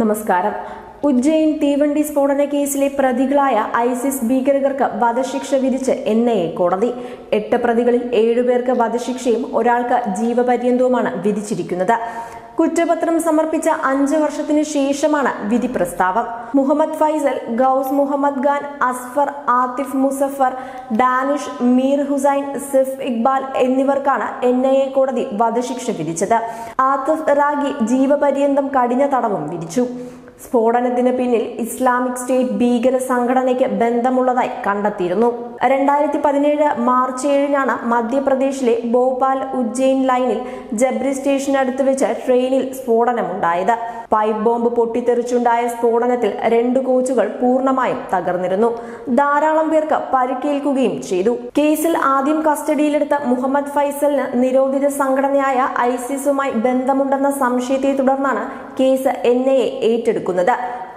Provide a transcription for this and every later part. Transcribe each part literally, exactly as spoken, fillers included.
നമസ്കാരം. ഉജ്ജയിൻ തീവണ്ടി സ്ഫോടന കേസിലെ പ്രതികളായ ഐസിസ് ഭീകരർക്ക് വധശിക്ഷ വിധിച്ച് എൻ ഐ എ കോടതി. എട്ട് പ്രതികളിൽ ഏഴുപേർക്ക് വധശിക്ഷയും ഒരാൾക്ക് ജീവപര്യന്തവുമാണ് വിധിച്ചിരിക്കുന്നത്. കുറ്റപത്രം സമർപ്പിച്ച അഞ്ച് വർഷത്തിനു ശേഷമാണ് വിധി പ്രസ്താവം. മുഹമ്മദ് ഫൈസൽ, ഗൌസ് മുഹമ്മദ് ഖാൻ, അസ്ഫർ, ആതിഫ്, മുസഫർ, ഡാനിഷ്, മീർ ഹുസൈൻ, സിഫ് ഇക്ബാൽ എന്നിവർക്കാണ് എൻ ഐ എ കോടതി വധശിക്ഷ വിധിച്ചത്. ആതിഫ് റാഗി ജീവപര്യന്തം കഠിന തടവും വിധിച്ചു. സ്ഫോടനത്തിന് പിന്നിൽ ഇസ്ലാമിക് സ്റ്റേറ്റ് ഭീകര സംഘടനയ്ക്ക് ബന്ധമുള്ളതായി കണ്ടെത്തിയിരുന്നു. രണ്ടായിരത്തി പതിനേഴ് മാർച്ച് ഏഴിനാണ് മധ്യപ്രദേശിലെ ഭോപ്പാൽ ഉജ്ജയിൻ ലൈനിൽ ജബ്രി സ്റ്റേഷനടുത്ത് വെച്ച് ട്രെയിനിൽ സ്ഫോടനമുണ്ടായത്. പൈപ്പ് ബോംബ് പൊട്ടിത്തെറിച്ചുണ്ടായ സ്ഫോടനത്തിൽ രണ്ടു കോച്ചുകൾ പൂർണ്ണമായും തകർന്നിരുന്നു. ധാരാളം പേർക്ക് പരിക്കേൽക്കുകയും ചെയ്തു. കേസിൽ ആദ്യം കസ്റ്റഡിയിലെടുത്ത മുഹമ്മദ് ഫൈസലിന് നിരോധിത സംഘടനയായ ഐസിസുമായി ബന്ധമുണ്ടെന്ന സംശയത്തെ തുടർന്നാണ് കേസ് എൻ ഐ എ ഏറ്റെടുക്കുന്നത്.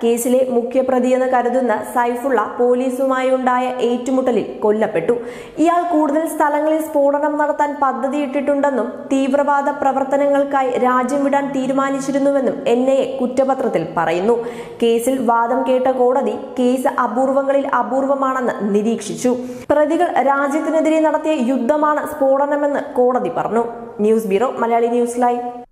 കേസിലെ മുഖ്യപ്രതിയെന്ന് കരുതുന്ന സൈഫുള്ള പോലീസുമായി ഉണ്ടായ ഏറ്റുമുട്ടലിൽ കൊല്ലപ്പെട്ടു. ഇയാൾ കൂടുതൽ സ്ഥലങ്ങളിൽ സ്ഫോടനം നടത്താൻ പദ്ധതിയിട്ടിട്ടുണ്ടെന്നും തീവ്രവാദ പ്രവർത്തനങ്ങൾക്കായി രാജ്യം വിടാൻ തീരുമാനിച്ചിരുന്നുവെന്നും എൻ ഐ എ കുറ്റപത്രത്തിൽ പറയുന്നു. കേസിൽ വാദം കേട്ട കോടതി കേസ് അപൂർവങ്ങളിൽ അപൂർവമാണെന്ന് നിരീക്ഷിച്ചു. പ്രതികൾ രാജ്യത്തിനെതിരെ നടത്തിയ യുദ്ധമാണ് സ്ഫോടനമെന്ന് കോടതി പറഞ്ഞു. News bureau, Malayali news live.